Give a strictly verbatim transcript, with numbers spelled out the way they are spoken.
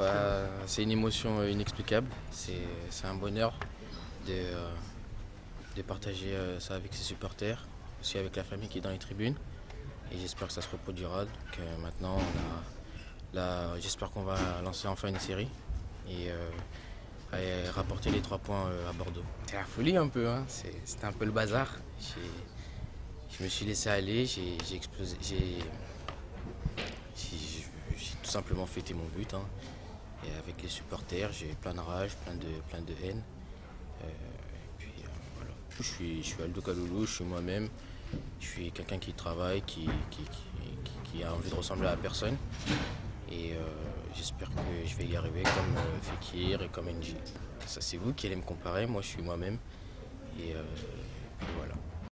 Bah, c'est une émotion inexplicable, c'est un bonheur de, euh, de partager euh, ça avec ses supporters, aussi avec la famille qui est dans les tribunes. Et j'espère que ça se reproduira. Donc, euh, maintenant, j'espère qu'on va lancer enfin une série et, euh, et rapporter les trois points euh, à Bordeaux. C'est la folie un peu, hein. C'était un peu le bazar. Je me suis laissé aller, j'ai explosé. J'ai tout simplement fêté mon but. Hein. Et avec les supporters, j'ai plein de rage, plein de, plein de haine. Euh, et puis, euh, voilà. je, suis, je suis Aldo Kalulu, je suis moi-même. Je suis quelqu'un qui travaille, qui, qui, qui, qui a envie de ressembler à personne. Et euh, j'espère que je vais y arriver comme euh, Fekir et comme N G. Ça, c'est vous qui allez me comparer, moi je suis moi-même. Et, euh,